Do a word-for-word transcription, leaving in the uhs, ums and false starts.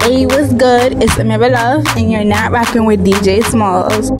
Hey, what's good? It's Amira Love, and you're not rocking with D J Smalls.